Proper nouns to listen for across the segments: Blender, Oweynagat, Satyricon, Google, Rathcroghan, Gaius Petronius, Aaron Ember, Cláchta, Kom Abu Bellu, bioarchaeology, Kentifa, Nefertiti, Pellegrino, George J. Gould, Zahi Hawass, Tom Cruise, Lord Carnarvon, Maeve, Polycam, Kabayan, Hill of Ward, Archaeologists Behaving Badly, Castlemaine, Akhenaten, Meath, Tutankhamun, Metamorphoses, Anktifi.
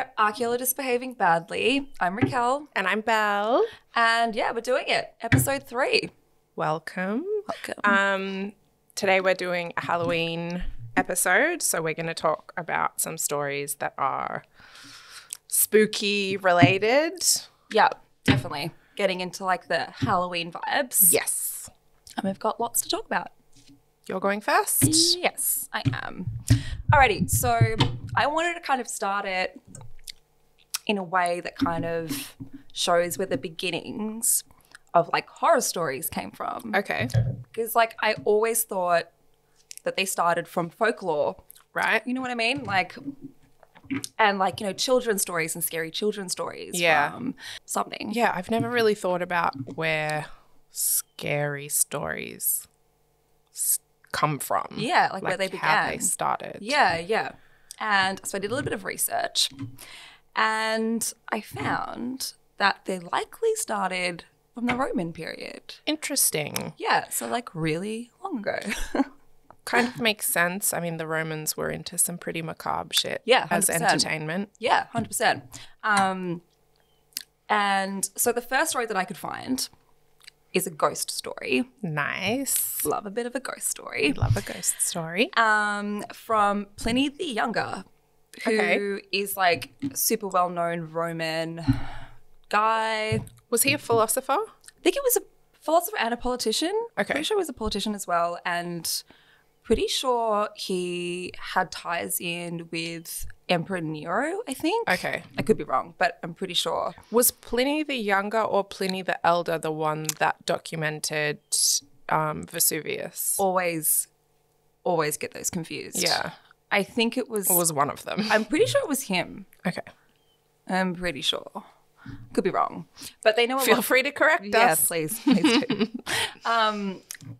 we're Archaeologists Behaving Badly. I'm Raquel. And I'm Belle. And yeah, we're doing it. Episode 3. Welcome. Welcome. Today we're doing a Halloween episode, so we're going to talk about some stories that are spooky related. Yeah, definitely. Getting into like the Halloween vibes. Yes. And we've got lots to talk about. You're going first? Yes, I am. Alrighty, so I wanted to kind of start it in a way that kind of shows where the beginnings of like horror stories came from. Okay. Because like I always thought that they started from folklore, right? You know what I mean? Like, and like, you know, children's stories and scary children's stories. Yeah. From something. Yeah, I've never really thought about where scary stories come from. Yeah, like where they began. How they started. Yeah, yeah. And so I did a little bit of research and I found that they likely started from the Roman period. Interesting. Yeah, so like really long ago. Kind of makes sense. I mean, the Romans were into some pretty macabre shit. Yeah, 100%. As entertainment. Yeah, 100%. And so the first story that I could find is a ghost story. Nice. Love a bit of a ghost story. Love a ghost story. From Pliny the Younger, who is like super well-known Roman guy. Was he a philosopher? I think he was a philosopher and a politician. Okay. Pretty sure he was a politician as well, and pretty sure he had ties in with Emperor Nero, I think. Okay. I could be wrong, but I'm pretty sure. Was Pliny the Younger or Pliny the Elder the one that documented Vesuvius? Always get those confused. Yeah. I think it was... It was one of them. I'm pretty sure it was him. Okay. I'm pretty sure. Could be wrong. But they know a lot. Feel free to correct us. Yes, please. Please do.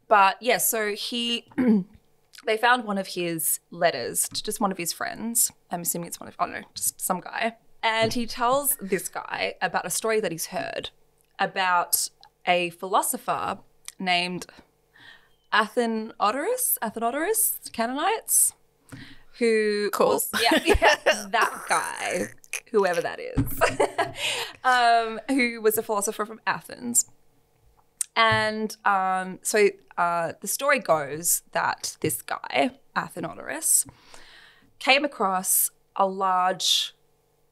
But, yeah, so he... They found one of his letters to just one of his friends. I'm assuming it's one of, I don't know, just some guy. And he tells this guy about a story that he's heard about a philosopher named Athenodorus, Canaanites, who was, yeah, that guy, whoever that is, who was a philosopher from Athens. And so the story goes that this guy, Athenodorus, came across a large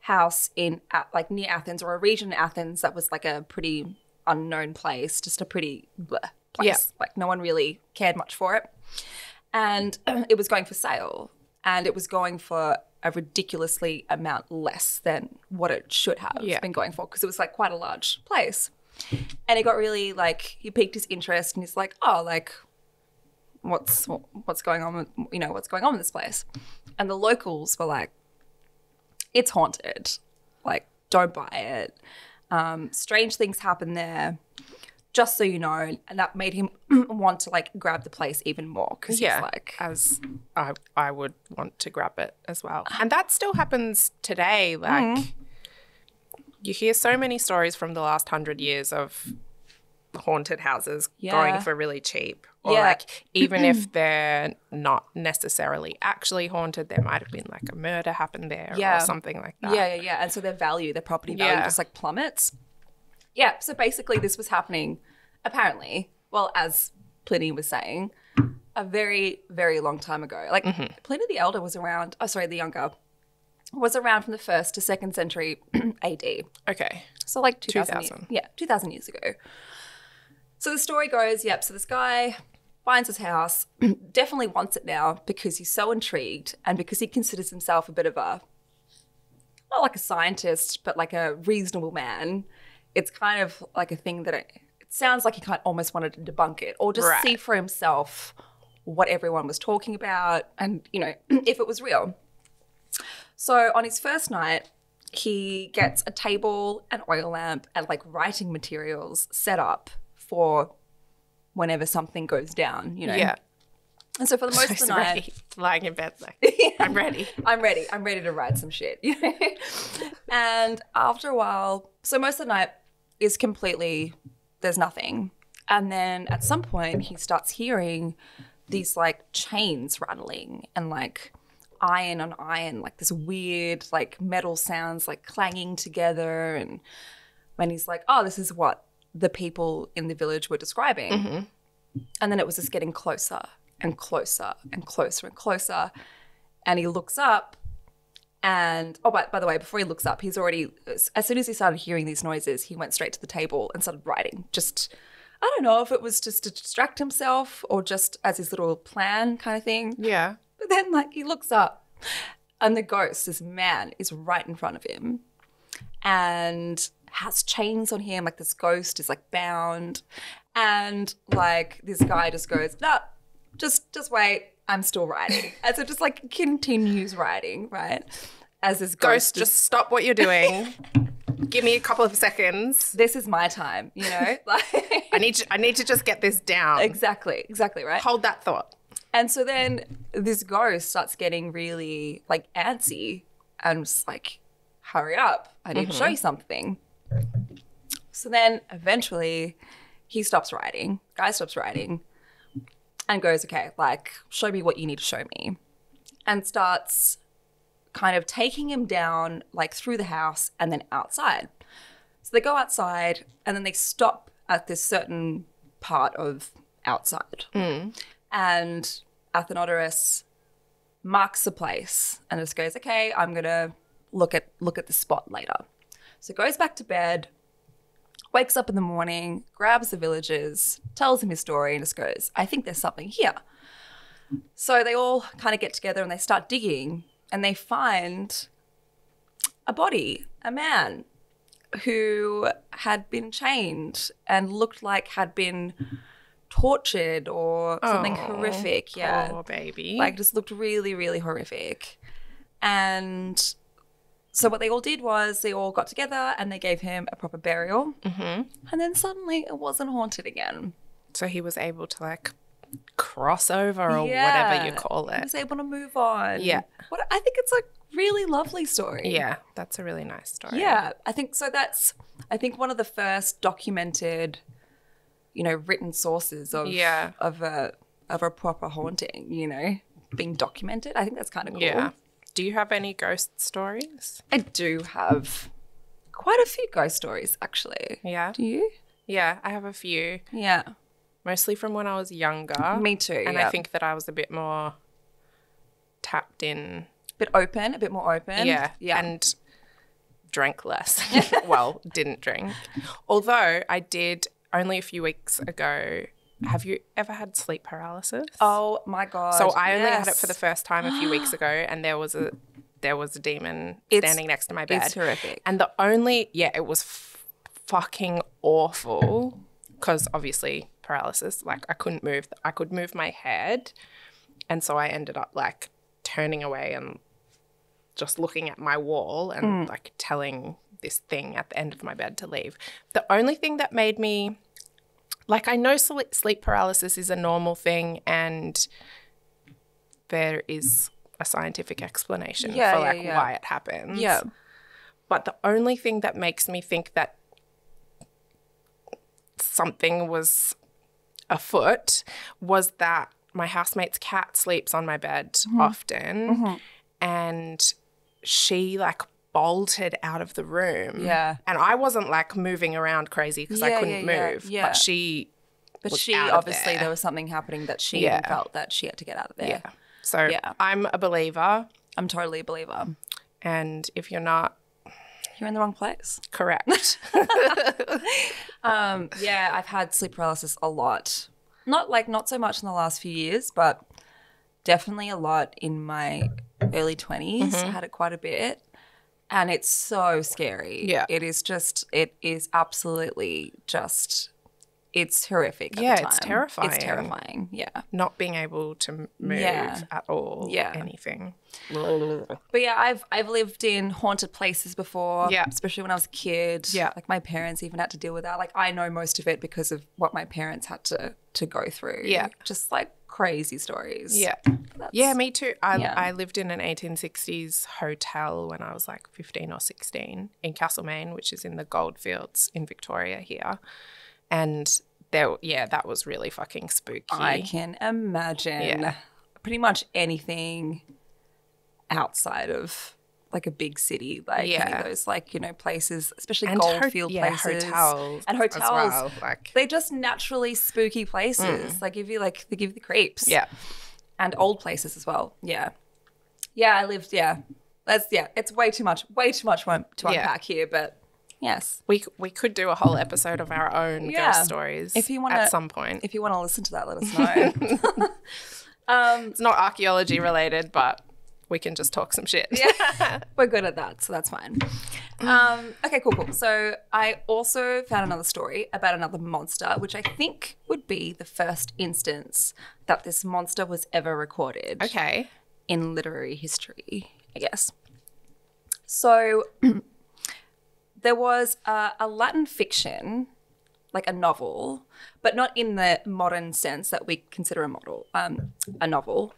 house in like near Athens, or a region in Athens that was like a pretty unknown place, just a pretty bleh place. Yeah. Like no one really cared much for it. And it was going for sale, and it was going for a ridiculously amount less than what it should have been going for, because it was like quite a large place. And it got really, like, he piqued his interest, and he's like, oh, like, what's going on with, you know, what's going on in this place? And the locals were like, it's haunted. Like, don't buy it. Strange things happen there, just so you know. And that made him want to, like, grab the place even more. Because he's like, as I would want to grab it as well. And that still happens today, like. Mm-hmm. You hear so many stories from the last 100 years of haunted houses going for really cheap. Or like, even if they're not necessarily actually haunted, there might have been like a murder happened there or something like that. Yeah, yeah, yeah. And so their value, their property value just like plummets. Yeah. So basically this was happening apparently, well, as Pliny was saying, a very, very long time ago. Like Pliny the Elder was around, oh, sorry, the Younger, was around from the 1st to 2nd century AD. Okay. So like 2,000. Yeah, 2,000 years ago. So the story goes, so this guy finds his house, definitely wants it now because he's so intrigued and because he considers himself a bit of a, not like a scientist, but like a reasonable man. It's kind of like a thing that it sounds like he kind of almost wanted to debunk it or just see for himself what everyone was talking about and, you know, if it was real. So on his first night, he gets a table, an oil lamp, and like writing materials set up for whenever something goes down, you know? Yeah. And so for the most of the night, lying in bed, like, I'm ready. I'm ready. I'm ready to write some shit, you know? And after a while, so most of the night is completely, there's nothing. And then at some point, he starts hearing these like chains rattling and like iron on iron, like this weird, like metal sounds like clanging together. And when he's like, oh, this is what the people in the village were describing. Mm-hmm. And then it was just getting closer and closer and closer and closer. And he looks up and, oh, by the way, before he looks up, he's already, as soon as he started hearing these noises, he went straight to the table and started writing. Just, I don't know if it was just to distract himself or just as his little plan kind of thing. Yeah. But then, like, he looks up and the ghost, this man, is right in front of him and has chains on him. Like, this ghost is, like, bound. And, like, this guy just goes, no, just wait. I'm still writing. And so just, like, continues writing, right? As this ghost just stop what you're doing. Give me a couple of seconds. This is my time, you know? Like, I need to just get this down. Exactly, right? Hold that thought. And so then this ghost starts getting really, like, antsy and just like, hurry up. I need to show you something. So then eventually he stops writing. Guy stops writing and goes, okay, like, show me what you need to show me. And starts kind of taking him down, like, through the house and then outside. So they go outside and then they stop at this certain part of outside. Mm. And Athenodorus marks the place and just goes, okay, I'm going to look at the spot later. So goes back to bed, wakes up in the morning, grabs the villagers, tells him his story and just goes, I think there's something here. So they all kind of get together and they start digging and they find a body, a man who had been chained and looked like had been tortured or something horrific. Yeah. Poor baby. Like, just looked really, really horrific. And so what they all did was they all got together and they gave him a proper burial. Mm-hmm. And then suddenly it wasn't haunted again. So he was able to, like, cross over or whatever you call it. He was able to move on. Yeah. What, I think it's a really lovely story. Yeah, that's a really nice story. Yeah, I think so. That's, I think, one of the first documented, you know, written sources of a proper haunting, you know, being documented. I think that's kind of cool. Yeah. Do you have any ghost stories? I do have quite a few ghost stories, actually. Yeah. Do you? Yeah, I have a few. Yeah. Mostly from when I was younger. Me too. And I think that I was a bit more tapped in. A bit more open. Yeah. Yeah. And drank less. Well, didn't drink. Although I did only a few weeks ago. Have you ever had sleep paralysis? Oh my god! So I only had it for the first time a few weeks ago, and there was a demon standing next to my bed. It's horrific. And the only it was fucking awful because obviously paralysis. Like, I couldn't move. I could move my head, and so I ended up, like, turning away and just looking at my wall and like telling this thing at the end of my bed to leave. The only thing that made me, like, I know sleep paralysis is a normal thing and there is a scientific explanation for, like, why it happens. Yeah. But the only thing that makes me think that something was afoot was that my housemate's cat sleeps on my bed often and she, like, bolted out of the room. Yeah. And I wasn't, like, moving around crazy because I couldn't move. Yeah. But she obviously there was something happening that she felt that she had to get out of there. Yeah. So I'm a believer. I'm totally a believer. And if you're not, you're in the wrong place. Correct. Yeah, I've had sleep paralysis a lot. Not so much in the last few years, but definitely a lot in my early 20s. I had it quite a bit. And it's so scary. Yeah. It is absolutely just, it's horrific at the time. It's terrifying. It's terrifying, yeah. Not being able to move at all, anything. But yeah, I've lived in haunted places before, especially when I was a kid. Yeah. Like, my parents even had to deal with that. Like, I know most of it because of what my parents had to go through. Yeah. Just, like, crazy stories. Yeah. Yeah, me too. I lived in an 1860s hotel when I was, like, 15 or 16 in Castlemaine, which is in the goldfields in Victoria here. And there, that was really fucking spooky. I can imagine. Yeah. Pretty much anything outside of like a big city, like any of those like, you know, places, especially goldfield places. Hotels. And hotels as well, like they're just naturally spooky places. They give you like, they give you the creeps. Yeah. And old places as well. Yeah. Yeah, I lived, it's way too much to unpack here, but yes. We could do a whole episode of our own ghost stories at some point. If you want to listen to that, let us know. It's not archaeology related, but we can just talk some shit. Yeah, we're good at that, so that's fine. Okay, cool. So I also found another story about another monster, which I think would be the first instance that this monster was ever recorded. Okay. In literary history, I guess. So there was a Latin fiction, like a novel, but not in the modern sense that we consider a novel,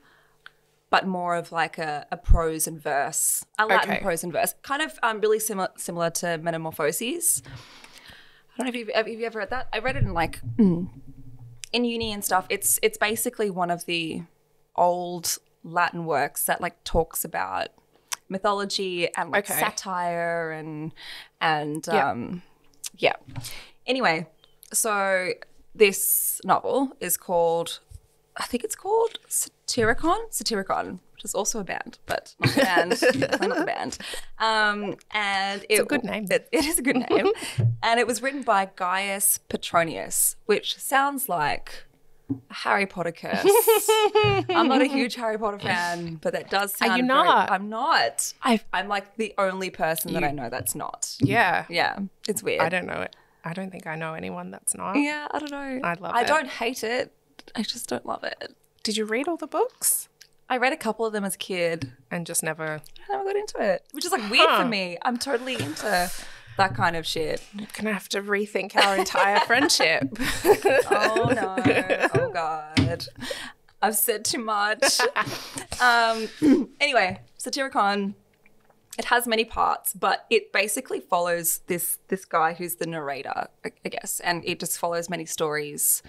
but more of like a prose and verse, a Latin prose and verse, kind of really similar to Metamorphoses. I don't know if you've ever read that. I read it in like in uni and stuff. It's basically one of the old Latin works that like talks about mythology and like satire and anyway, so this novel is called, I think it's called Satyricon, which is also a band, but not the band. And it's a good name. It is a good name. And it was written by Gaius Petronius, which sounds like Harry Potter curse. I'm not a huge Harry Potter fan, but that does sound. Are you not? I'm not. I'm like the only person that I know that's not. Yeah. Yeah. It's weird. I don't know it. I don't think I know anyone that's not. Yeah, I don't know. I love it. I don't hate it. I just don't love it. Did you read all the books? I read a couple of them as a kid. And just never. I never got into it, which is like weird for me. I'm totally into that kind of shit. You're going to have to rethink our entire friendship. Oh, no. Oh, God. I've said too much. Anyway, Satyricon, it has many parts, but it basically follows this guy who's the narrator, I guess, and it just follows many stories.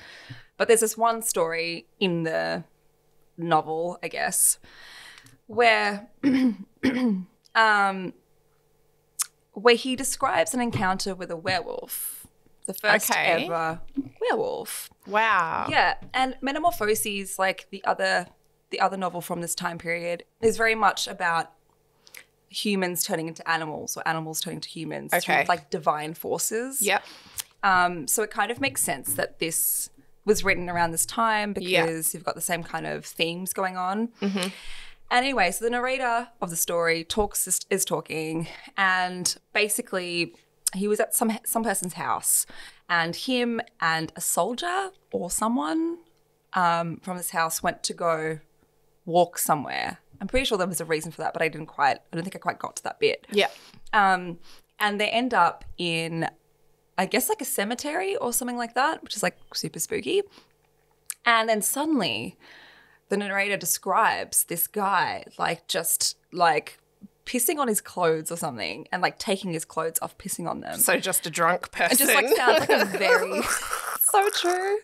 But there's this one story in the novel, I guess, where where he describes an encounter with a werewolf, the first ever werewolf. Wow. Yeah, and Metamorphoses, like the other novel from this time period, is very much about humans turning into animals or animals turning to humans through like divine forces. Yep. So it kind of makes sense that this was written around this time because you've got the same kind of themes going on. Mm-hmm. And anyway, so the narrator of the story is talking, and basically he was at some person's house, and him and a soldier or someone from his house went to go walk somewhere. I'm pretty sure there was a reason for that, but I don't think I quite got to that bit. Yeah. And they end up in, I guess, like a cemetery or something like that, which is like super spooky. And then suddenly the narrator describes this guy like just like pissing on his clothes or something and like taking his clothes off, pissing on them. So just a drunk person. It just like sounds like a very so true.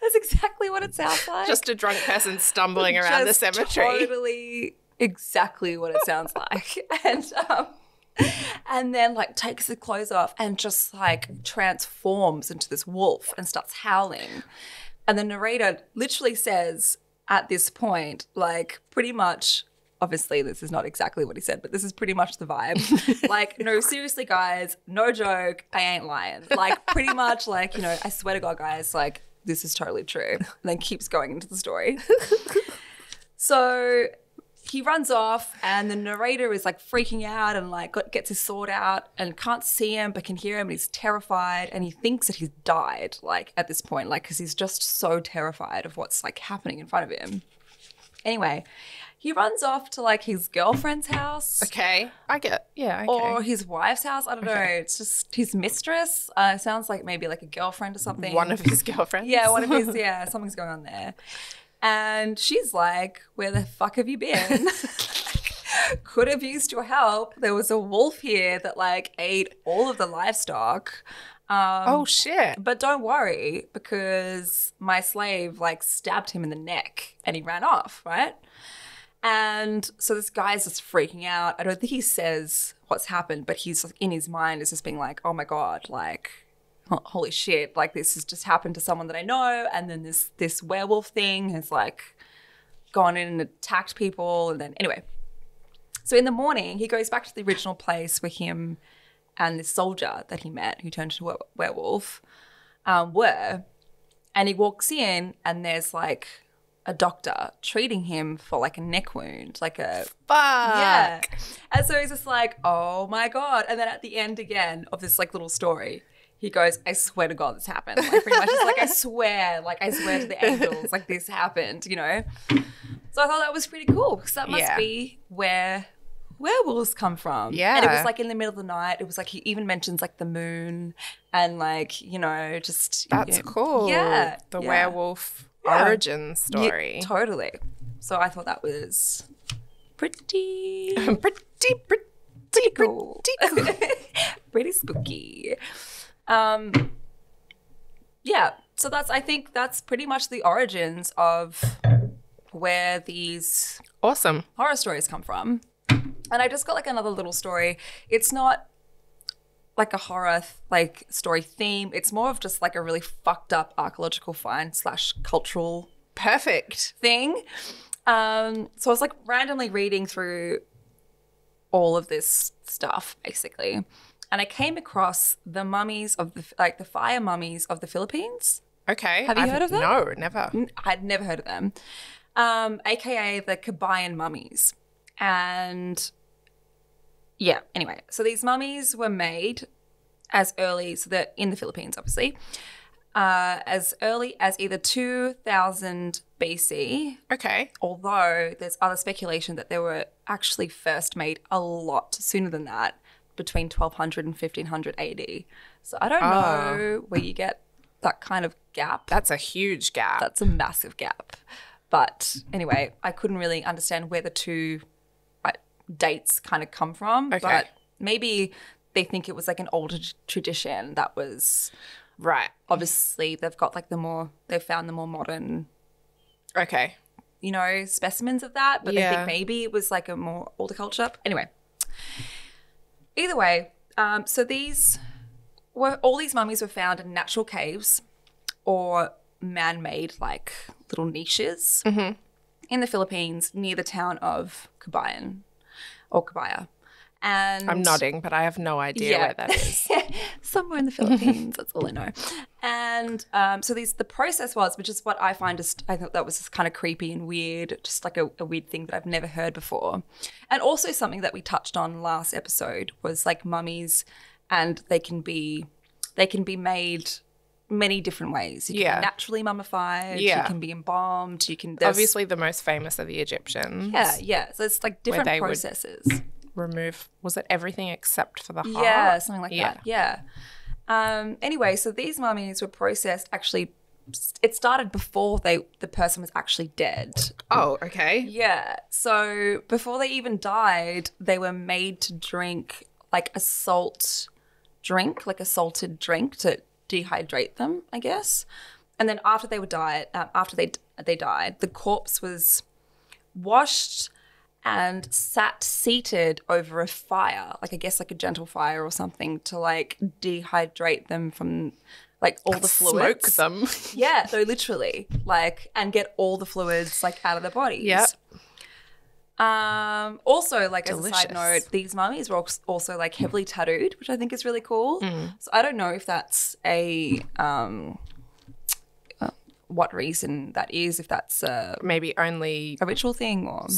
That's exactly what it sounds like. Just a drunk person stumbling around the cemetery. Totally exactly what it sounds like. And then like takes the clothes off and just like transforms into this wolf and starts howling. And the narrator literally says, at this point, like pretty much, obviously this is not exactly what he said, but this is pretty much the vibe. Like, no, seriously, guys, no joke, I ain't lying. Like pretty much like, you know, I swear to God, guys, like this is totally true. And then keeps going into the story. So he runs off and the narrator is like freaking out and like gets his sword out and can't see him but can hear him, and he's terrified and he thinks that he's died like at this point, like because he's just so terrified of what's like happening in front of him. Anyway, he runs off to like his girlfriend's house. Okay, I get, yeah, okay. Or his wife's house, I don't know. It's just his mistress. Sounds like maybe like a girlfriend or something. One of his girlfriends. Yeah, one of his, yeah, something's going on there. And she's like, where the fuck have you been? Could have used your help. There was a wolf here that like ate all of the livestock. Oh, shit. But don't worry because my slave like stabbed him in the neck and he ran off, right? And so this guy's just freaking out. I don't think he says what's happened, but he's like, in his mind is just being like, oh my God, like, holy shit, like this has just happened to someone that I know. And then this werewolf thing has like gone in and attacked people. And then anyway, so in the morning, he goes back to the original place where him and this soldier that he met who turned into a werewolf were. And he walks in and there's like a doctor treating him for like a neck wound, like a fuck. Yeah. And so he's just like, oh my God. And then at the end again of this like little story, he goes, I swear to God, this happened. Like pretty much, it's like, I swear to the angels, like this happened, you know? So I thought that was pretty cool because that must be where werewolves come from. Yeah. And it was like in the middle of the night. It was like, he even mentions like the moon and like, you know, just. That's cool. Yeah. The werewolf origin story. Yeah, totally. So I thought that was pretty cool. Pretty cool. Pretty spooky. Yeah, so that's, I think that's pretty much the origins of where these awesome horror stories come from. And I just got like another little story. It's not like a horror like story theme. It's more of just like a really fucked up archaeological find / cultural perfect thing. So I was like randomly reading through all of this stuff basically. And I came across the mummies of the fire mummies of the Philippines. Okay. Have you heard of them? No, never. I'd never heard of them. AKA the Kabayan mummies. And yeah, anyway. So these mummies were made as early, so they're in the Philippines, obviously, as early as either 2000 BC. Okay. Although there's other speculation that they were actually first made a lot sooner than that. Between 1200 and 1500 AD. So I don't know where you get that kind of gap. That's a huge gap. That's a massive gap. But anyway, I couldn't really understand where the two dates kind of come from. Okay. But maybe they think it was like an older tradition that was right. Obviously, they've got like they found the more modern. Okay. You know, specimens of that, but they think maybe it was like a more older culture. Anyway. Either way, so all these mummies were found in natural caves or man-made like little niches in the Philippines near the town of Kabayan or Kabaya. And I'm nodding, but I have no idea where that is. Somewhere in the Philippines, that's all I know. And so the process was, which is what I find I thought that was just kind of creepy and weird, just like a weird thing that I've never heard before. And also something that we touched on last episode was like mummies, and they can be made many different ways. You can be naturally mummified, you can be embalmed, obviously the most famous are the Egyptians. Yeah, yeah. So it's like different processes. Remove, was it everything except for the heart? Yeah, something like that. Yeah. Anyway, so these mummies were processed. Actually, it started before the person was actually dead. Oh, okay. Yeah. So before they even died, they were made to drink like a salted drink to dehydrate them, I guess. And then after they were died, the corpse was washed and seated over a fire, like I guess like a gentle fire or something, to like dehydrate them from like all the fluids. Smoke them. Yeah, so literally like, and get all the fluids like out of their bodies. Yep. Also like Delicious. As a side note, these mummies were also like heavily tattooed, which I think is really cool. So I don't know if that's a, what reason that is, if that's maybe only a ritual thing or...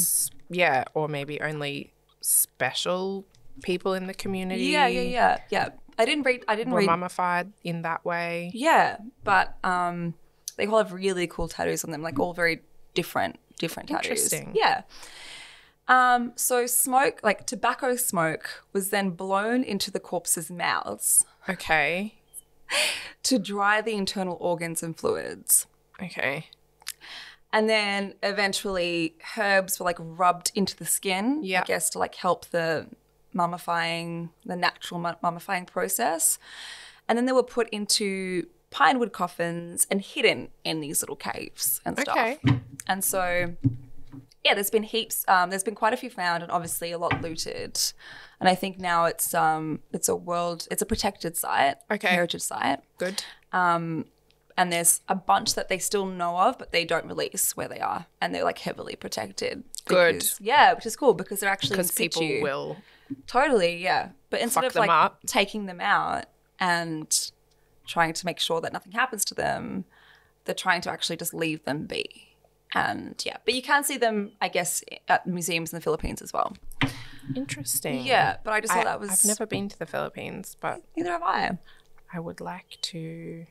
Yeah, or maybe only special people in the community. Yeah. I didn't read mummified in that way. Yeah, but they all have really cool tattoos on them, like all very different tattoos. Interesting. Yeah. So smoke, like tobacco smoke, was then blown into the corpses' mouths. Okay. To dry the internal organs and fluids. Okay. And then eventually herbs were like rubbed into the skin, I guess, to like help the natural mummifying process. And then they were put into pinewood coffins and hidden in these little caves and stuff. Okay. And so yeah, there's been heaps. There's been quite a few found, and obviously a lot looted. And I think now it's a protected site, okay, heritage site. Good. And there's a bunch that they still know of, but they don't release where they are, and they're like heavily protected. Because, good. Yeah, which is cool because they're actually in situ. People will. Totally, yeah. But instead of like up. Taking them out and trying to make sure that nothing happens to them, they're trying to actually just leave them be. And yeah, but you can see them, I guess, at museums in the Philippines as well. Interesting. Yeah, but I just thought that was... I've never been to the Philippines, but... Neither have I. I would like to...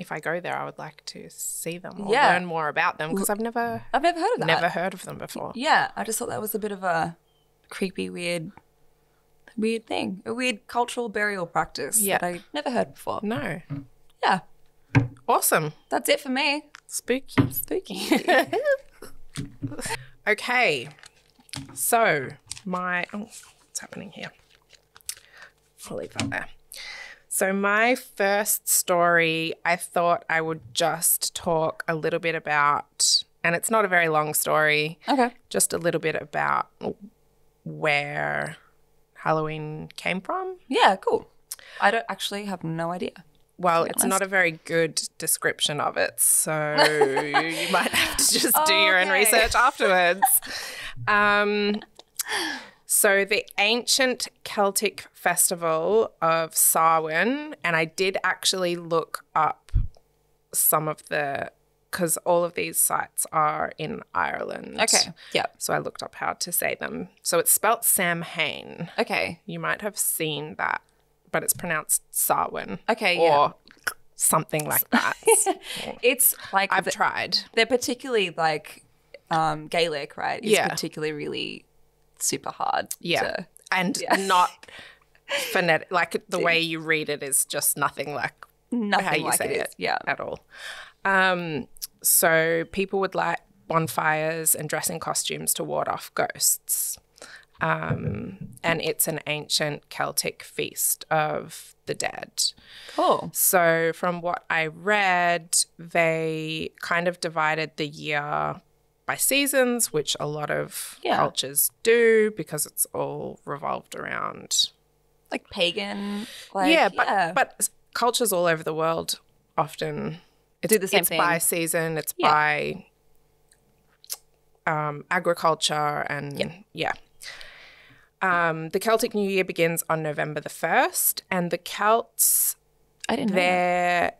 If I go there, I would like to see them or learn more about them because I've never heard of that. Never heard of them before. Yeah, I just thought that was a bit of a creepy, weird thing, a weird cultural burial practice that I never heard before. No. Yeah. Awesome. That's it for me. Spooky. Okay. So what's happening here? I'll leave that there. So my first story, I thought I would just talk a little bit about, and it's not a very long story. Okay. Just a little bit about where Halloween came from. Yeah, cool. I don't actually have no idea. Well, it's not a very good description of it, so you might have to just do your own research afterwards. So the ancient Celtic festival of Samhain, and I did actually look up some of the, because all of these sites are in Ireland. Okay, yeah. So I looked up how to say them. So it's spelt Samhain. Okay. You might have seen that, but it's pronounced Samhain. Okay, or something like that. It's like... I've tried. They're particularly like Gaelic, right? It's particularly really... super hard to, and not phonetic, like the way you read it is just nothing how you like say it at all. So people would light bonfires and dress in costumes to ward off ghosts, and it's an ancient Celtic feast of the dead. Cool. So from what I read, they kind of divided the year by seasons, which a lot of cultures do because it's all revolved around like pagan, like, but cultures all over the world often do the same thing. It's by season, it's by agriculture, and the Celtic New Year begins on November the 1st, and the Celts, I didn't know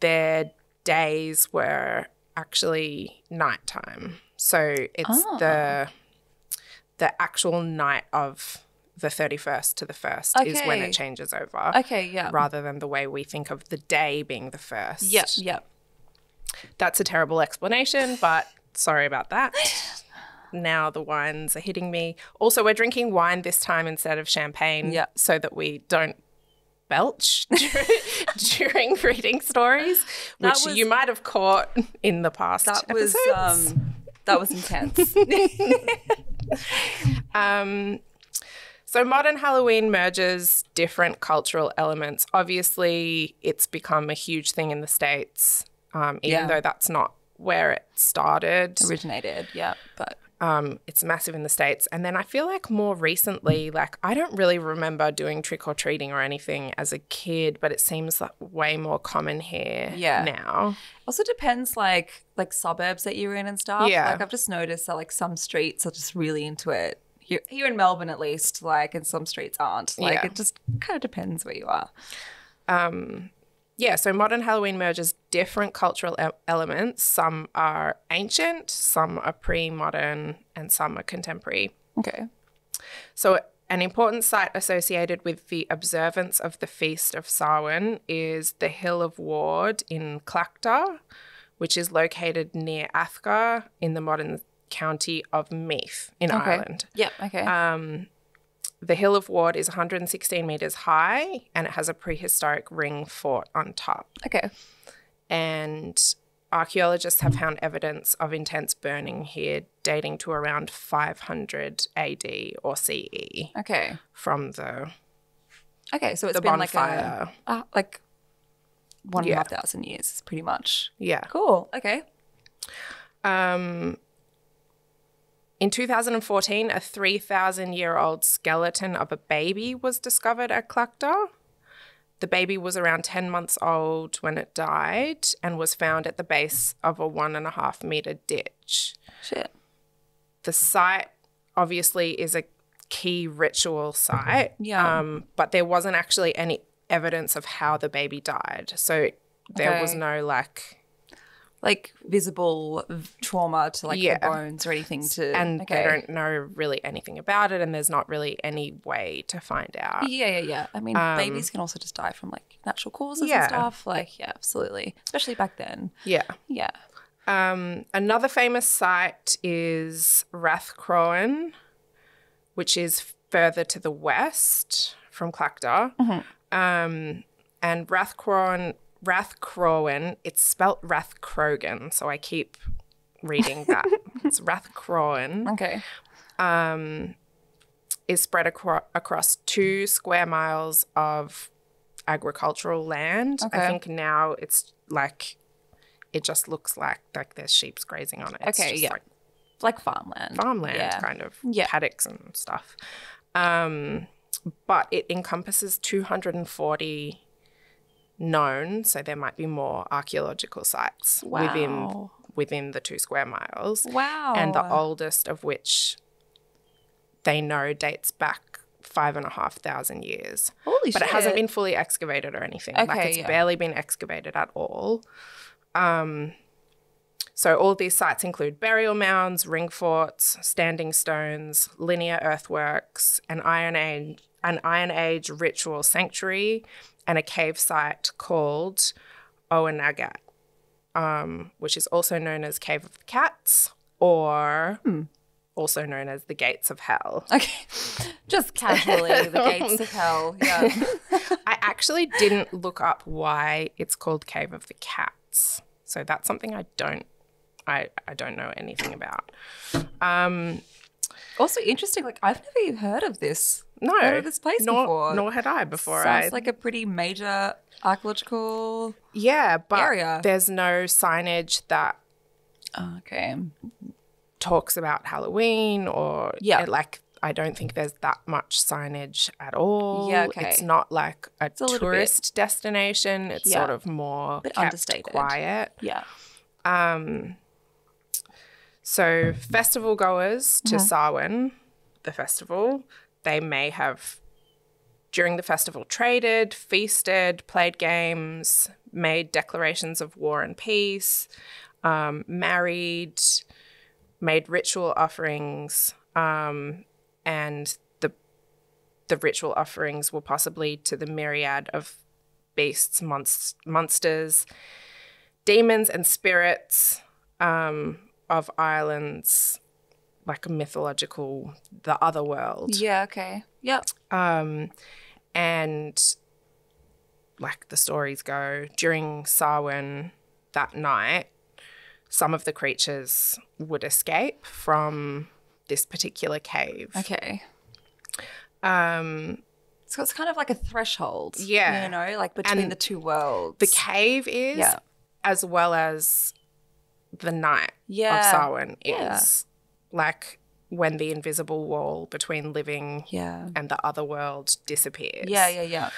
their days were actually nighttime, so it's the actual night of the 31st to the 1st is when it changes over. Okay, yeah. Rather than the way we think of the day being the 1st. Yep. That's a terrible explanation, but sorry about that. Now the wines are hitting me. Also, we're drinking wine this time instead of champagne, so that we don't belch during reading stories, which you might have caught in the past episodes. That was intense. So modern Halloween merges different cultural elements. Obviously, it's become a huge thing in the States, even though that's not where it started. Originated, but... it's massive in the States. And then I feel like more recently, like I don't really remember doing trick-or-treating or anything as a kid, but it seems like way more common here now. Also depends like suburbs that you're in and stuff. Yeah. Like I've just noticed that like some streets are just really into it. Here in Melbourne at least, like, and some streets aren't. Like it just kind of depends where you are. Yeah, so modern Halloween merges different cultural elements. Some are ancient, some are pre-modern, and some are contemporary. Okay. So an important site associated with the observance of the Feast of Samhain is the Hill of Ward in Cláchta, which is located near Athgar in the modern county of Meath in Ireland. Yeah, okay. The Hill of Ward is 116 metres high, and it has a prehistoric ring fort on top. Okay. And archaeologists have found evidence of intense burning here dating to around 500 AD or CE. Okay. From the so it's been bonfire. Like 1,500 years pretty much. Yeah. Cool. Okay. In 2014, a 3,000-year-old skeleton of a baby was discovered at Cláchta. The baby was around 10 months old when it died and was found at the base of a 1.5-metre ditch. Shit. The site obviously is a key ritual site, yeah. But there wasn't actually any evidence of how the baby died. So there was no like visible trauma to the bones or anything to, and they don't know really anything about it, and there's not really any way to find out. Yeah. I mean, babies can also just die from natural causes and stuff. Yeah, absolutely. Especially back then. Yeah. Another famous site is Rathcroghan, which is further to the west from Cláchta. Mm-hmm. And Rathcroghan, it's spelt Rathcroghan, so I keep reading that. It's Rathcroghan. Okay. Is spread across 2 square miles of agricultural land. Okay. I think now it's it just looks like there's sheep grazing on it. It's okay, yeah. Like farmland. Farmland, yeah. Kind of. Yeah. Paddocks and stuff. But it encompasses 240 known, so there might be more archaeological sites within the 2 square miles. Wow. And the oldest of which they know dates back 5,500 years. Holy shit. But it hasn't been fully excavated or anything. Okay, it's barely been excavated at all. So all these sites include burial mounds, ring forts, standing stones, linear earthworks, an Iron Age ritual sanctuary, and a cave site called Owenagat, which is also known as Cave of the Cats, or also known as the Gates of Hell. Okay. Just casually, the Gates of Hell. Yeah. I actually didn't look up why it's called Cave of the Cats. So that's something I don't know anything about. Also interesting, I've never even heard of this. No. Heard of this place before. Nor had I before. Sounds like a pretty major archaeological area. There's no signage that talks about Halloween or I don't think there's that much signage at all. Yeah, okay. It's not it's a tourist destination. It's sort of more kept quiet. Yeah. So festival goers to Samhain, the festival, they may have during the festival traded, feasted, played games, made declarations of war and peace, married, made ritual offerings, and the ritual offerings were possibly to the myriad of beasts, monsters, demons and spirits of Ireland's mythological, the other world. Yeah, okay. Yep. And the stories go, during Samhain that night, some of the creatures would escape from this particular cave. Okay. So it's kind of like a threshold. Yeah. You know, between the two worlds. The cave is as well as the night of Samhain is when the invisible wall between living and the other world disappears. Yeah.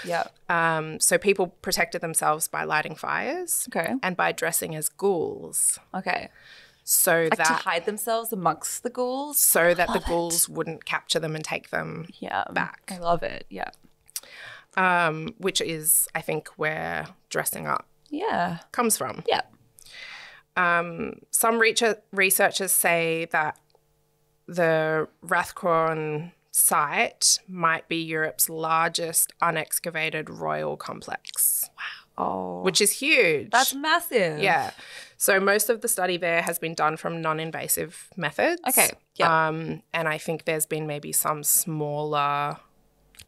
So people protected themselves by lighting fires and by dressing as ghouls. Okay. So that to hide themselves amongst the ghouls, so that the ghouls wouldn't capture them and take them back. I love it. Yeah, which is, I think, where dressing up comes from. Yeah. Some researchers say that the Rathcroghan site might be Europe's largest unexcavated royal complex. Wow. Oh, which is huge. That's massive. Yeah. So most of the study there has been done from non-invasive methods. Okay. Yeah. And I think there's been maybe some smaller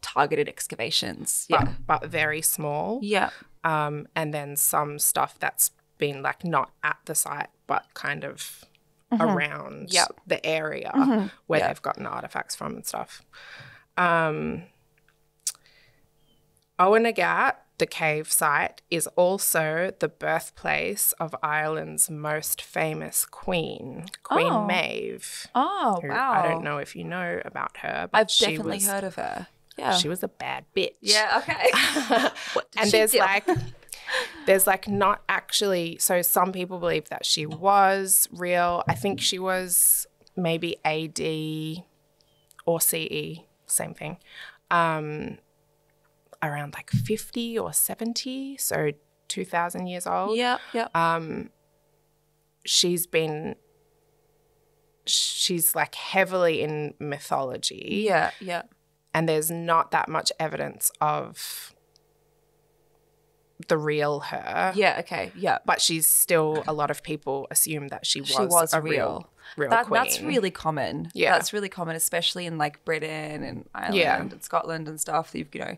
targeted excavations. Yeah. But very small. Yeah. And then some stuff that's been not at the site but kind of around the area where they've gotten artifacts from and stuff. Oweynagat the cave site is also the birthplace of Ireland's most famous queen, Queen Maeve. Oh, wow. I don't know if you know about her, but I've definitely heard of her. Yeah. She was a bad bitch. Yeah, okay. And there's not actually, so some people believe that she was real. I think she was maybe AD or CE, same thing, around like 50 or 70, so 2,000 years old. Yeah, yeah. She's like heavily in mythology. Yeah, yeah. And there's not that much evidence of the real her. Yeah, okay, yeah. But she's still, a lot of people assume that she was a real queen. That's really common. Yeah. That's really common, especially in like Britain and Ireland and Scotland and stuff. You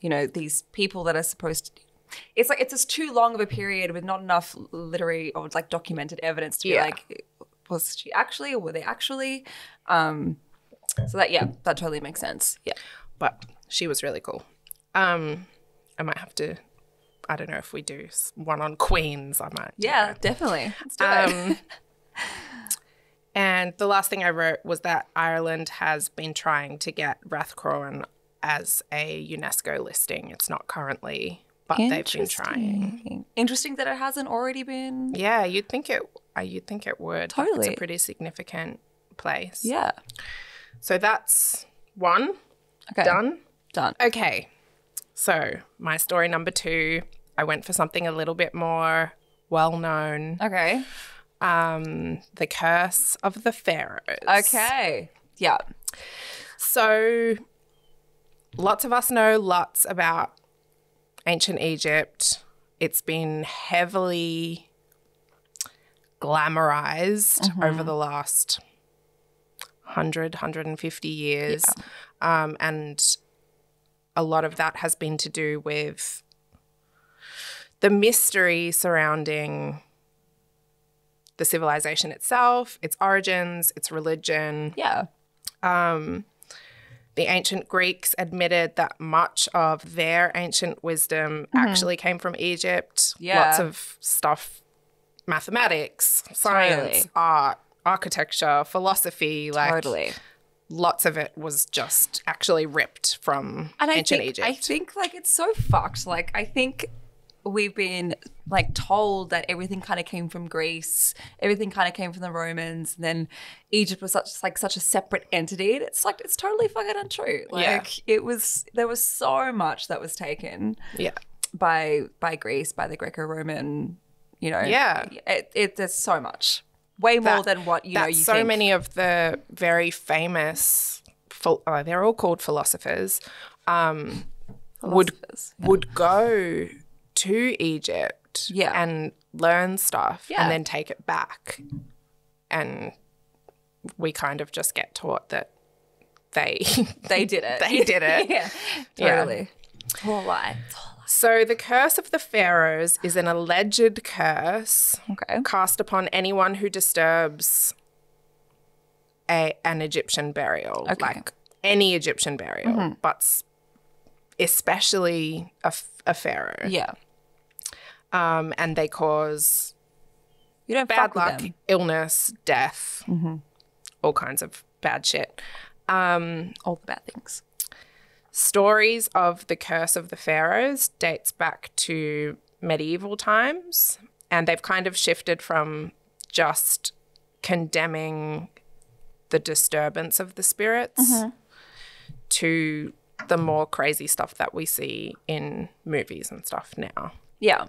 know, these people that are supposed to, it's like, it's just too long of a period with not enough literary or like documented evidence to be like, was she actually, or were they actually? So that, yeah, that totally makes sense. Yeah. But she was really cool. I might have to, I don't know if we do one on queens, I might. Yeah, definitely. Let's do it. And the last thing I wrote was that Ireland has been trying to get Rathcroghan as a UNESCO listing. It's not currently, but they've been trying. Interesting that it hasn't already been. Yeah, you'd think it would. Totally. It's a pretty significant place. Yeah. So that's one. Okay. Done. Okay. So my story number two, I went for something a little bit more well-known. Okay. The Curse of the Pharaohs. Okay. Yeah. So lots of us know lots about ancient Egypt. It's been heavily glamorized over the last 150 years. Yeah. And a lot of that has been to do with the mystery surrounding the civilization itself, its origins, its religion. Yeah. The ancient Greeks admitted that much of their ancient wisdom actually came from Egypt. Yeah. Lots of stuff, mathematics, science, art, architecture, philosophy, like lots of it was just actually ripped from ancient Egypt. I think like it's so fucked. Like I think we've been like told that everything kind of came from Greece, everything kind of came from the Romans, and then Egypt was such a separate entity. And it's like it's totally fucking untrue. Like there was so much that was taken by Greece, by the Greco-Roman, you know. Yeah. There's so much. Way more than what you think. So many of the very famous they're all called philosophers, would go to Egypt and learn stuff and then take it back. And we kind of just get taught that they did it. They did it. Yeah. Totally. It's all a lie. So the Curse of the Pharaohs is an alleged curse cast upon anyone who disturbs an Egyptian burial, like any Egyptian burial, but especially a pharaoh. Yeah. And they cause bad luck, illness, death, all kinds of bad shit. All the bad things. Stories of the Curse of the Pharaohs dates back to medieval times, and they've kind of shifted from just condemning the disturbance of the spirits to the more crazy stuff that we see in movies and stuff now. Yeah.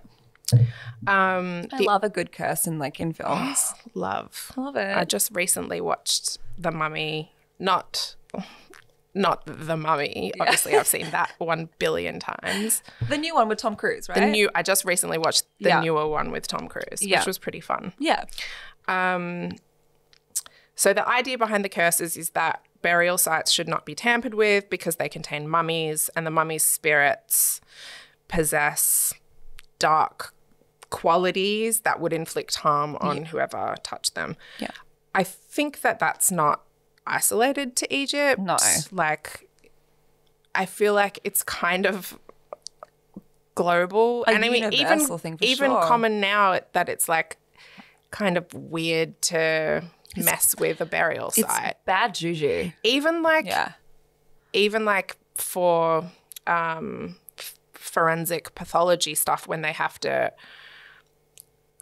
I love a good curse in films. Love it. I just recently watched The Mummy, not The Mummy. Yeah. Obviously, I've seen that 1 billion times. The new one with Tom Cruise, right? I just recently watched the newer one with Tom Cruise, which was pretty fun. Yeah. So the idea behind the curses is that burial sites should not be tampered with because they contain mummies, and the mummies' spirits possess dark qualities that would inflict harm on whoever touched them. Yeah. I think that's not isolated to Egypt. No. Like, I feel like it's kind of global. And I mean, even common now that it's like kind of weird to mess with a burial site. It's bad juju. Even like, yeah. Even like for forensic pathology stuff when they have to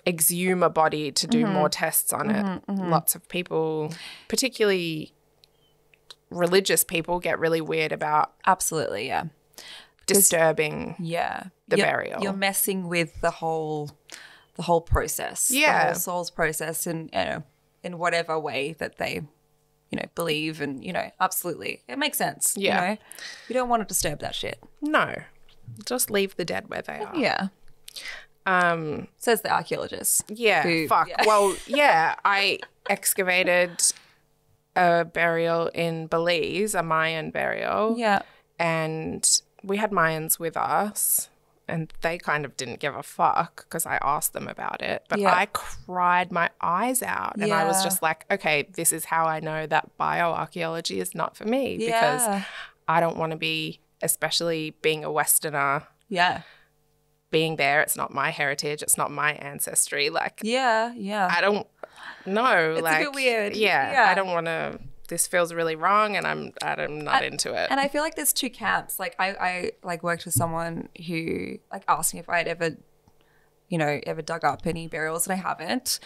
exhume a body to do more tests on it. Lots of people, particularly religious people, get really weird about disturbing the burial. You're messing with the whole process, the whole soul's process, and you know, in whatever way that they believe, and it makes sense. You know, you don't want to disturb that shit. No, just leave the dead where they are. Yeah. Says the archaeologist. Yeah. Who, fuck. Yeah. Well, yeah, I excavated a burial in Belize, a Mayan burial. Yeah. And we had Mayans with us and they kind of didn't give a fuck because I asked them about it. But I cried my eyes out and I was just like, okay, this is how I know that bioarchaeology is not for me because I don't want to be, especially being a Westerner. Yeah. Being there, it's not my heritage, it's not my ancestry. Like, I don't know. It's like, a bit weird. I don't want to. This feels really wrong, and I'm not into it. And I feel like there's two camps. Like, I like worked with someone who like asked me if I had ever dug up any burials, and I haven't.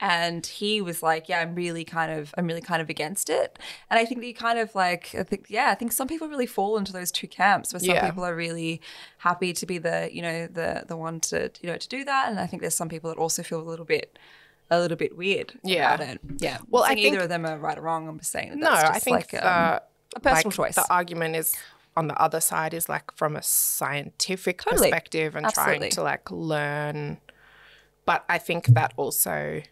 And he was like, yeah, I'm really kind of against it. And I think that you kind of like, I think some people really fall into those two camps where some people are really happy to be the one to do that. And I think there's some people that also feel a little bit weird about it. Yeah. Well, I think either of them are right or wrong. I'm just saying that that's just like a personal choice. The argument is on the other side is like from a scientific perspective and trying to like learn. But I think that also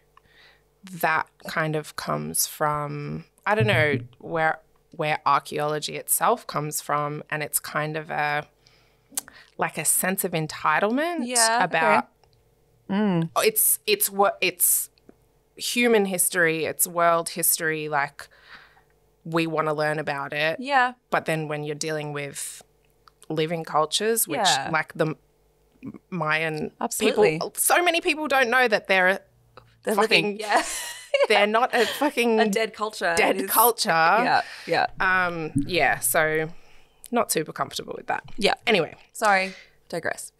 that kind of comes from, I don't know where archaeology itself comes from, and it's kind of a sense of entitlement about it's human history, it's world history, like we want to learn about it. Yeah. But then when you're dealing with living cultures, which like the Mayan people, so many people don't know that they're fucking living. Yeah. They're not a fucking a dead culture. Yeah. Yeah. So not super comfortable with that. Yeah. Anyway. Sorry. Digress.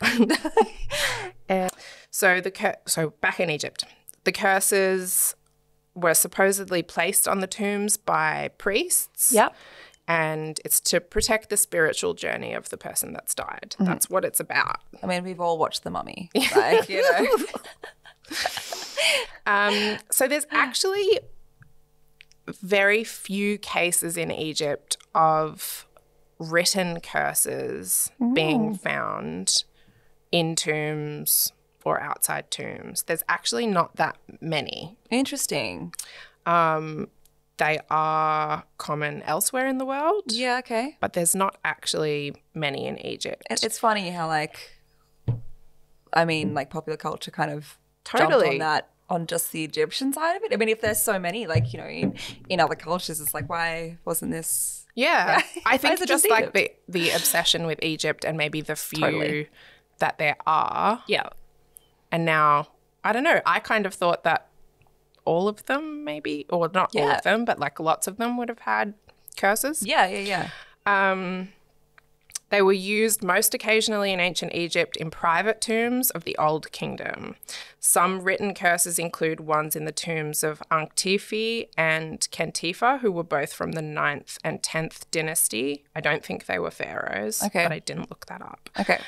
So back in Egypt, the curses were supposedly placed on the tombs by priests. Yep. And it's to protect the spiritual journey of the person that's died. Mm-hmm. That's what it's about. I mean, we've all watched The Mummy. Like, so there's actually very few cases in Egypt of written curses being found in tombs or outside tombs. There's actually not that many. Interesting. They are common elsewhere in the world. Yeah, okay. But there's not actually many in Egypt. It's funny how like popular culture kind of jumped on that, on just the Egyptian side of it. I mean, if there's so many, like, in other cultures, it's like, why wasn't this? Yeah. I think just like the obsession with Egypt and maybe the few that there are. Yeah. And now, I don't know, I kind of thought that all of them maybe, or not all of them, but like lots of them would have had curses. Yeah. They were used most occasionally in ancient Egypt in private tombs of the Old Kingdom. Some written curses include ones in the tombs of Anktifi and Kentifa, who were both from the 9th and 10th dynasty. I don't think they were pharaohs, but I didn't look that up. Okay.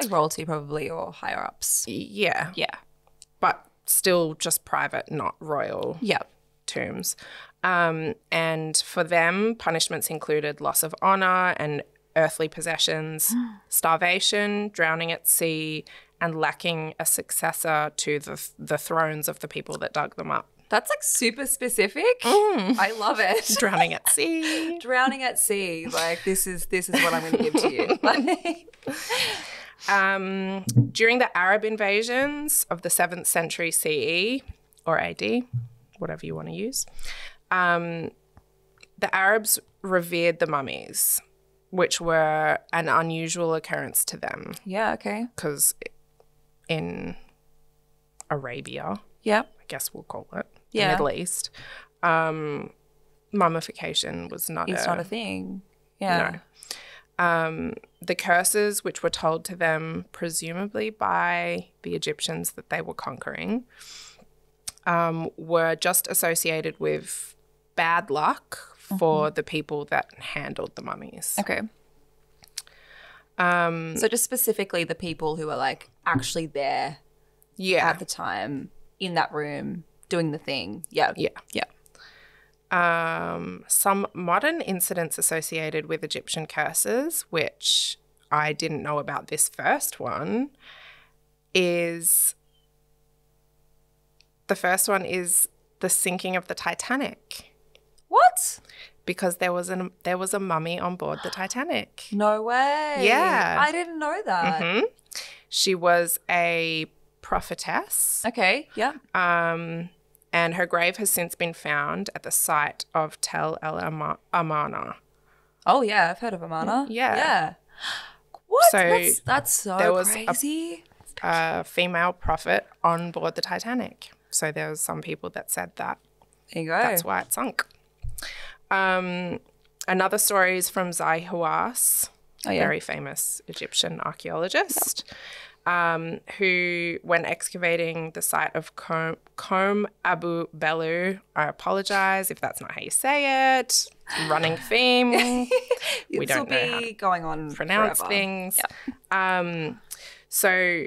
Like royalty probably, or higher-ups. Yeah. Yeah. But still just private, not royal tombs. And for them, punishments included loss of honour and earthly possessions, starvation, drowning at sea, and lacking a successor to the thrones of the people that dug them up. That's like super specific. I love it. Drowning at sea. Drowning at sea. Like, this is what I'm going to give to you. During the Arab invasions of the 7th century CE or AD, whatever you want to use, the Arabs revered the mummies. which were an unusual occurrence to them. Yeah, okay. Because in Arabia, yeah, I guess we'll call it, yeah, the Middle East, mummification was not a... It's not a thing. Yeah. No. The curses which were told to them, presumably by the Egyptians that they were conquering, were just associated with bad luck for the people that handled the mummies. Okay. So just specifically the people who were like actually there, yeah, at the time in that room doing the thing. Yeah. Yeah. Yeah. Some modern incidents associated with Egyptian curses, which I didn't know about this first one, is the sinking of the Titanic. What? Because there was a mummy on board the Titanic. No way. Yeah. I didn't know that. Mm-hmm. She was a prophetess. Okay, yeah. And her grave has since been found at the site of Tell El Amarna. Oh, yeah. I've heard of Amarna. Yeah. Yeah. What? So that's so crazy. There was a female prophet on board the Titanic. So there was some people that said that. There you go. That's why it sunk. Another story is from Zahi Hawass, a very famous Egyptian archaeologist. Yep. Who, when excavating the site of Kom Abu Bellu, I apologise if that's not how you say it, running theme. We don't know how to going on pronounce forever. Things. Yeah. So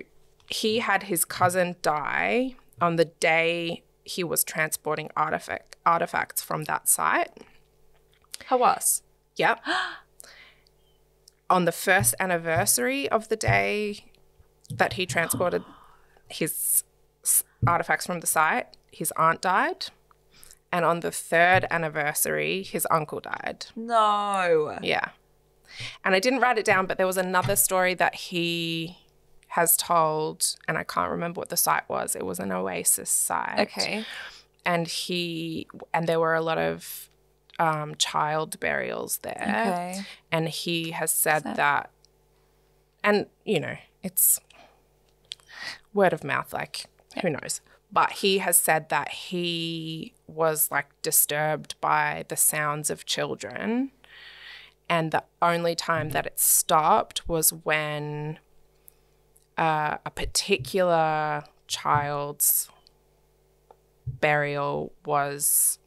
he had his cousin die on the day he was transporting artefacts from that site. Hawass. Yep. On the first anniversary of the day that he transported his artifacts from the site, his aunt died. And on the third anniversary, his uncle died. No. Yeah. And I didn't write it down, but there was another story that he has told, and I can't remember what the site was. It was an oasis site. Okay. And there were a lot of child burials there. Okay. And he has said that, and, you know, it's word of mouth, like, who knows? But he has said that he was, like, disturbed by the sounds of children, and the only time that it stopped was when a particular child's burial was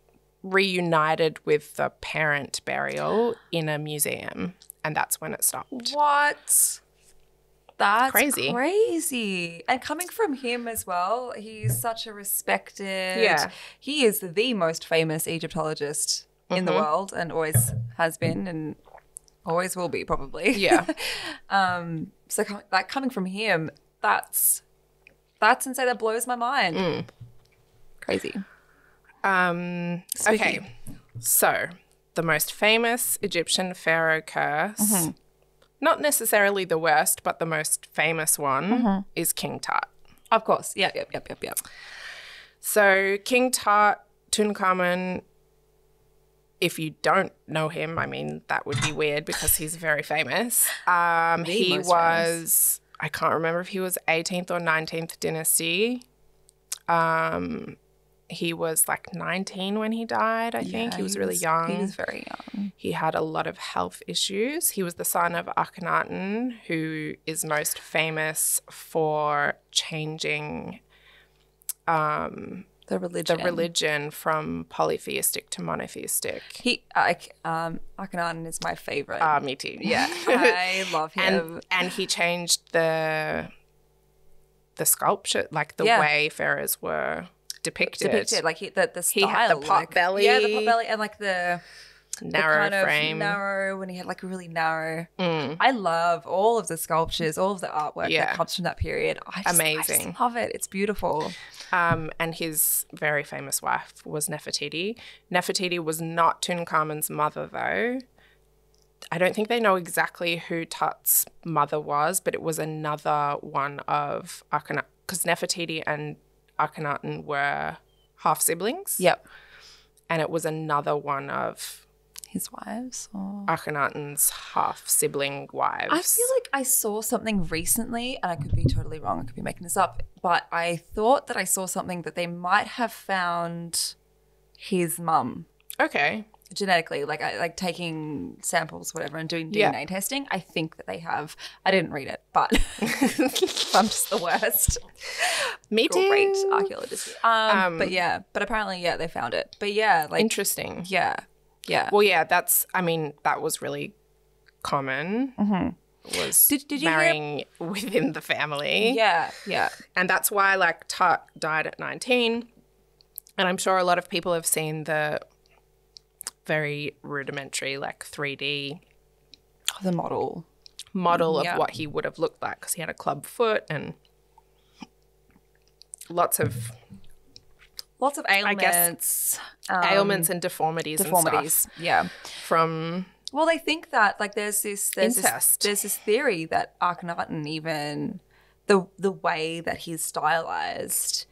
reunited with the parent burial in a museum, and that's when it stopped. What? That's crazy. Crazy. And coming from him as well, he's such a respected... Yeah. He is the most famous Egyptologist in the world, and always has been and always will be, probably. Yeah. So like coming from him, that's insane. That blows my mind. Mm. Crazy. Okay. So the most famous Egyptian pharaoh curse... Mm-hmm. Not necessarily the worst, but the most famous one is King Tut. Of course. Yeah, yep. So King Tut, Tutankhamun, if you don't know him, I mean, that would be weird because he's very famous. He was, I can't remember if he was 18th or 19th dynasty. He was like 19 when he died, I think. He was really young. He was very young. He had a lot of health issues. He was the son of Akhenaten, who is most famous for changing the religion from polytheistic to monotheistic. Akhenaten is my favorite. Me too. Yeah. I love him. And he changed the sculpture, like the way pharaohs were depicted, like the style. He had the pot belly. Yeah, the pot belly, and like the narrow frame. Narrow, and he had like really narrow. Mm. I love all of the sculptures, all of the artwork that comes from that period. Amazing. I just love it. It's beautiful. And his very famous wife was Nefertiti. Nefertiti was not Tutankhamen's mother, though. I don't think they know exactly who Tut's mother was, but it was another one of Akhenaten, because Nefertiti and Akhenaten were half siblings. Yep. And it was another one of his wives? Or Akhenaten's half-sibling wives. I feel like I saw something recently, and I could be totally wrong, I could be making this up, but I thought that I saw something that they might have found his mum. Okay. Genetically, like taking samples, whatever, and doing DNA testing. I think that they have. I didn't read it, but I'm just the worst. Me too. Great archaeologist. But yeah, but apparently, yeah, they found it. But yeah, like interesting. Yeah. Yeah. Well, yeah, that's, I mean, that was really common, was did you marrying within the family. Yeah, yeah. And that's why, like, Tut died at 19. And I'm sure a lot of people have seen the very rudimentary, like, 3D. The model of what he would have looked like, because he had a club foot and lots of ailments. I guess, ailments and deformities and stuff. Yeah. From... Well, they think that, like, there's this theory that Akhenaten, even the way that he's stylized,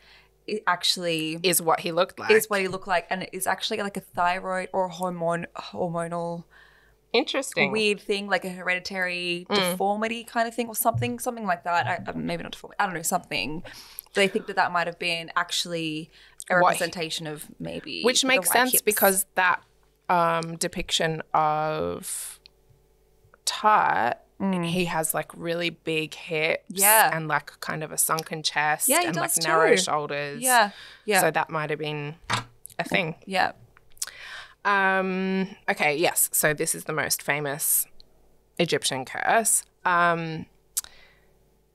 it actually... Is what he looked like. Is what he looked like. And it is actually like a thyroid or hormonal... Interesting. Weird thing, like a hereditary deformity kind of thing, or something like that. Maybe not deformity. I don't know, something. They think that might have been actually... A representation of maybe, which makes sense because that depiction of Tut, he has like really big hips, and like kind of a sunken chest, and like narrow shoulders, So that might have been a thing, Okay, yes. So this is the most famous Egyptian curse. The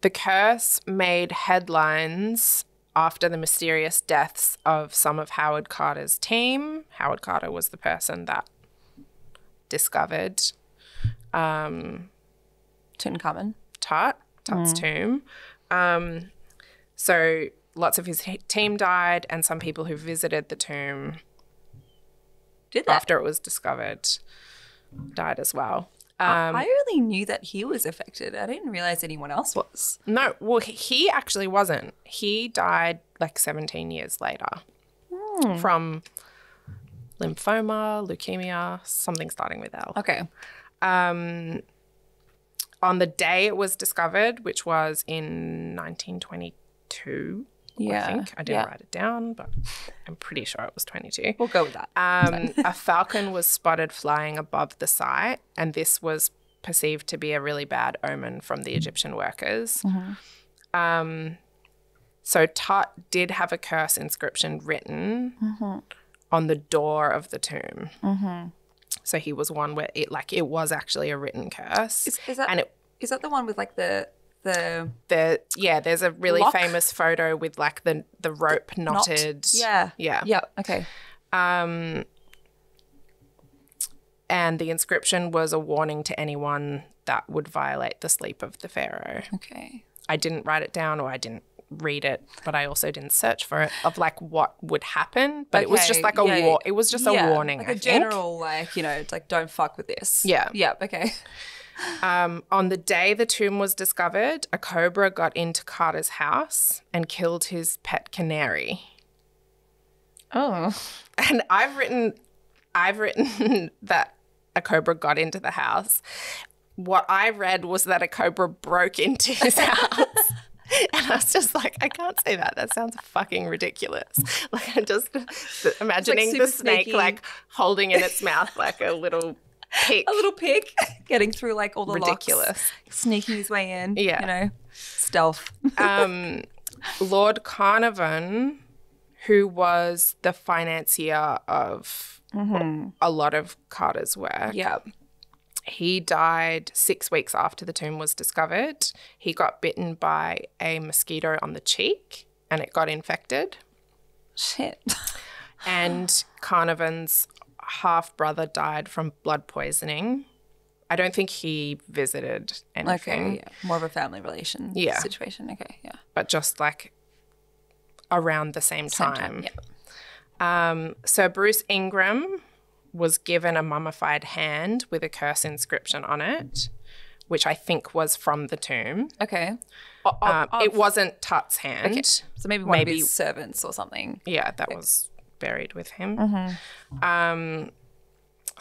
curse made headlines after the mysterious deaths of some of Howard Carter's team. Howard Carter was the person that discovered Tutankhamun. Tut's tomb. So lots of his team died, and some people who visited the tomb after it was discovered died as well. I only knew that he was affected. I didn't realize anyone else was. No, well, he actually wasn't. He died like 17 years later from lymphoma, leukemia, something starting with L. Okay. On the day it was discovered, which was in 1922, I think. I didn't write it down, but I'm pretty sure it was 22. We'll go with that. A falcon was spotted flying above the site, and this was perceived to be a really bad omen from the Egyptian workers. So Tut did have a curse inscription written on the door of the tomb. So he was one where it was actually a written curse. Is that the one with like the there's a really famous photo with like the rope knotted. Okay. And the inscription was a warning to anyone that would violate the sleep of the pharaoh. Okay. I didn't write it down, or I didn't read it, but I also didn't search for it, of like what would happen. But it was just like a it was just a warning. Like a general, like, you know, it's like, don't fuck with this. Yeah. Yeah. Okay. On the day the tomb was discovered, a cobra got into Carter's house and killed his pet canary. Oh. And I've written that a cobra got into the house. What I read was that a cobra broke into his house. And I was just like, I can't say that. That sounds fucking ridiculous. Like, I'm just imagining like the snake sneaky, like holding in its mouth like a little... Pig. A little pig getting through like all the locks. Sneaking his way in. Yeah. You know, stealth. Lord Carnarvon, who was the financier of a lot of Carter's work. Yeah. He died 6 weeks after the tomb was discovered. He got bitten by a mosquito on the cheek and it got infected. Shit. And Carnarvon's half-brother died from blood poisoning. I don't think he visited anything. Okay, yeah. More of a family relation situation. Okay, yeah. But just like around the same time. Yeah. So Bruce Ingram was given a mummified hand with a curse inscription on it, which I think was from the tomb. Okay. It wasn't Tut's hand. Okay. So maybe one of his servants or something. Yeah, that was... buried with him.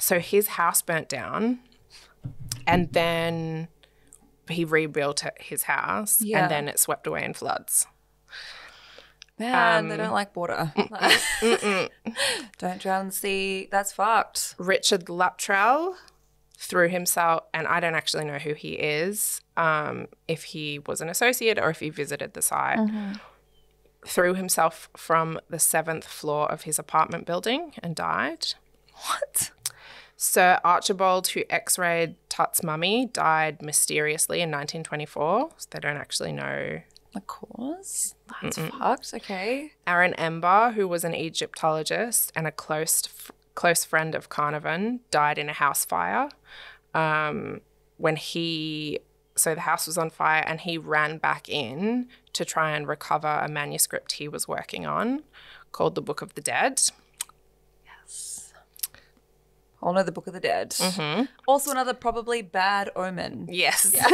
So his house burnt down, and then he rebuilt his house, yeah, and then it swept away in floods. Man, they don't like water. Don't drown in the sea. That's fucked. Richard Luttrell threw himself, and I don't actually know who he is, if he was an associate or if he visited the site, mm-hmm, threw himself from the 7th floor of his apartment building and died. What? Sir Archibald, who x-rayed Tut's mummy, died mysteriously in 1924. So they don't actually know the cause? That's fucked. Okay. Aaron Ember, who was an Egyptologist and a close friend of Carnarvon, died in a house fire. So the house was on fire and he ran back in to try and recover a manuscript he was working on called The Book of the Dead. Yes. I'll know The Book of the Dead. Mm-hmm. Also another probably bad omen. Yes. Yeah.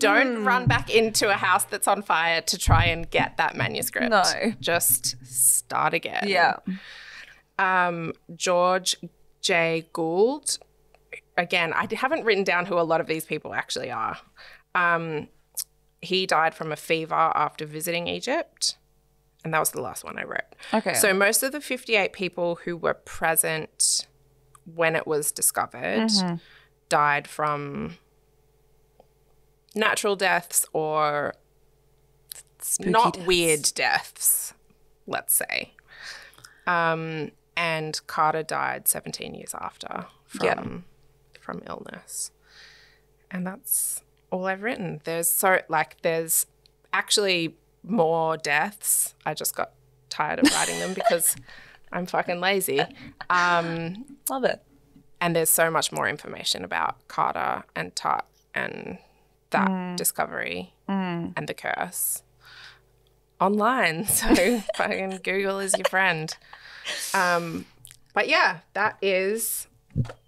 Don't run back into a house that's on fire to try and get that manuscript. No. Just start again. Yeah. George J. Gould. Again, I haven't written down who a lot of these people actually are. He died from a fever after visiting Egypt. And that was the last one I wrote. Okay. So most of the 58 people who were present when it was discovered, mm-hmm, died from natural deaths or spooky deaths. Weird deaths, let's say. And Carter died 17 years after from illness. And that's all I've written. There's actually more deaths. I just got tired of writing them because I'm fucking lazy. Love it. And there's so much more information about Carter and Tut and that discovery and the curse online. So fucking Google is your friend. But yeah, that is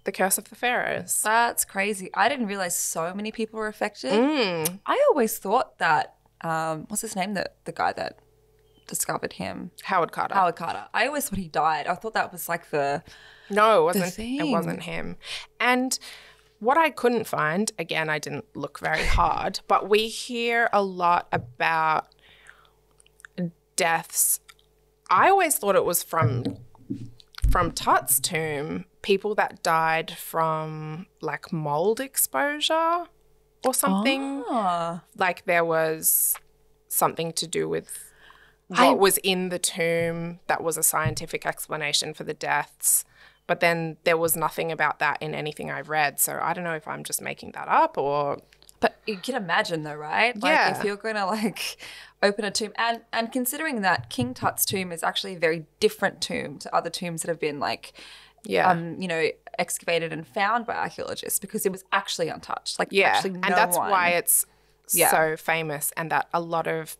The Curse of the Pharaohs. That's crazy. I didn't realize so many people were affected. I always thought that, what's his name, the guy that discovered him? Howard Carter. Howard Carter. I always thought he died. I thought that was like the No, it wasn't him. And what I couldn't find, again, I didn't look very hard, but we hear a lot about deaths. I always thought it was from Tut's tomb, people that died from like mold exposure or something. Oh. Like there was something to do with what was in the tomb that was a scientific explanation for the deaths. But then there was nothing about that in anything I've read. So I don't know if I'm just making that up or... But you can imagine though, right? Like if you're going to like open a tomb and considering that King Tut's tomb is actually a very different tomb to other tombs that have been like, you know, excavated and found by archaeologists because it was actually untouched. Like actually no one. And that's why it's so famous, and that a lot of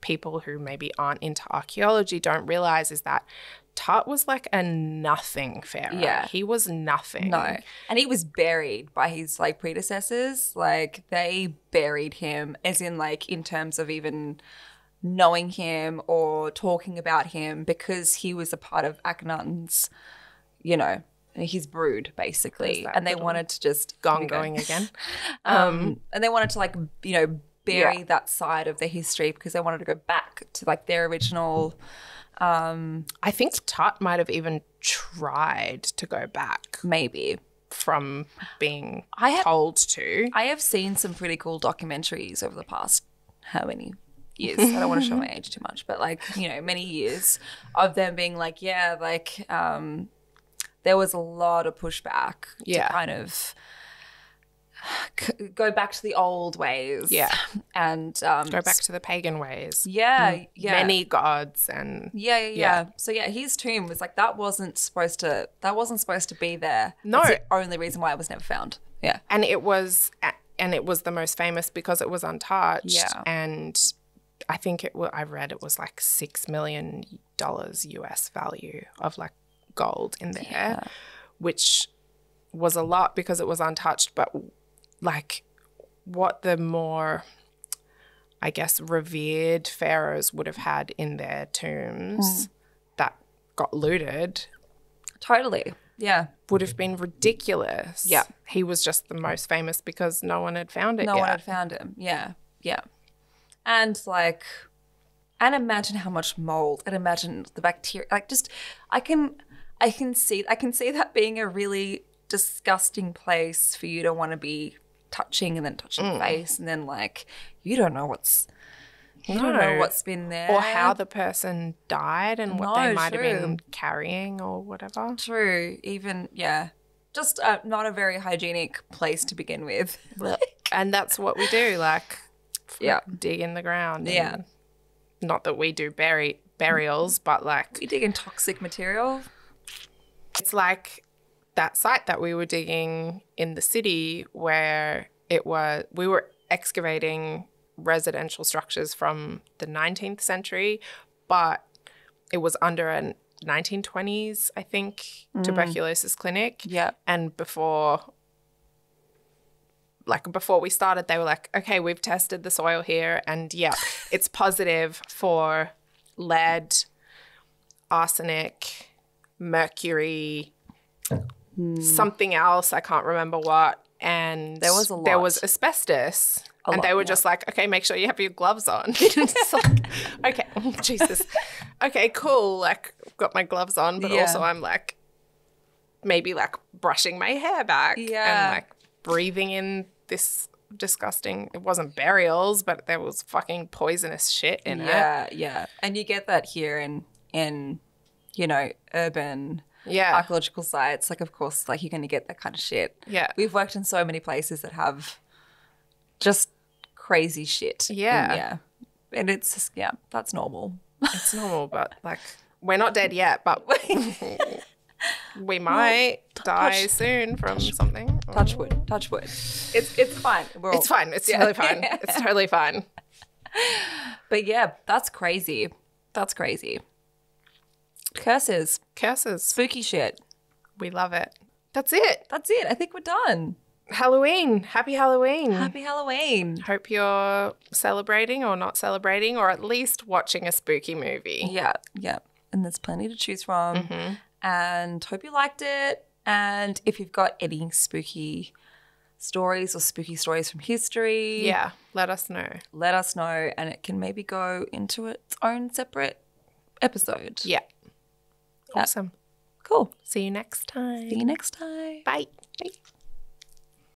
people who maybe aren't into archaeology don't realize is that Tut was like a nothing pharaoh. Yeah. He was nothing. No. And he was buried by his like predecessors. Like they buried him as in like in terms of even knowing him or talking about him because he was a part of Akhenaten's, you know, his brood basically. And they wanted to just and they wanted to like, you know, bury that side of their history because they wanted to go back to like their original. I think Tut might have even tried to go back. Maybe. From being told to. I have seen some pretty cool documentaries over the past how many years? I don't want to show my age too much, but like, you know, many years of them being like, there was a lot of pushback to kind of go back to the old ways. Yeah. And go back to the pagan ways. Yeah, yeah. Many gods and yeah. So yeah, his tomb was like that wasn't supposed to be there. No. That's the only reason why it was never found. Yeah. And it was the most famous because it was untouched. Yeah. And I think I read it was like $6 million US value of like gold in there, which was a lot because it was untouched, but like what the more, I guess, revered pharaohs would have had in their tombs that got looted. Totally. yeah, would have been ridiculous. Yeah. He was just the most famous because no one had found it yet. No one had found him, yeah, yeah. And, like, and imagine how much mold, and imagine the bacteria. Like, just, I can see that being a really disgusting place for you to want to be touching, and then touching your face, and then, like, you don't know what's... You don't know what's been there. Or how the person died and what they might have been carrying or whatever. True. Even, yeah. Just not a very hygienic place to begin with. And that's what we do, like, yeah, dig in the ground. Yeah. Not that we do burials, but, like... We dig in toxic material. It's like that site that we were digging in the city where it was... We were excavating... residential structures from the 19th century, but it was under a 1920s, I think, tuberculosis clinic. Yeah. And before we started, they were like, okay, we've tested the soil here and yeah, it's positive for lead, arsenic, mercury, something else, I can't remember what. And there was asbestos. And they were just like, okay, make sure you have your gloves on. It's like, okay, oh, Jesus. Okay, cool. Like, got my gloves on, but also I'm like, maybe like brushing my hair back and like breathing in this disgusting, it wasn't burials, but there was fucking poisonous shit in it. Yeah. And you get that here in you know, urban archaeological sites. Like, of course, like you're going to get that kind of shit. Yeah. We've worked in so many places that have just crazy shit. Yeah. And it's just, that's normal. It's normal, but like, we're not dead yet, but we might die soon from something. Touch wood. Touch wood. It's fine. It's fine. It's totally fine. It's totally fine. But yeah, that's crazy. That's crazy. Curses. Curses. Spooky shit. We love it. That's it. That's it. I think we're done. Halloween. Happy Halloween. Happy Halloween. Hope you're celebrating or not celebrating, or at least watching a spooky movie. Yeah, yeah. And there's plenty to choose from. Mm-hmm. And hope you liked it. And if you've got any spooky stories from history. Yeah, let us know. Let us know, and it can maybe go into its own separate episode. Yeah. Awesome. Cool. See you next time. Bye. Bye.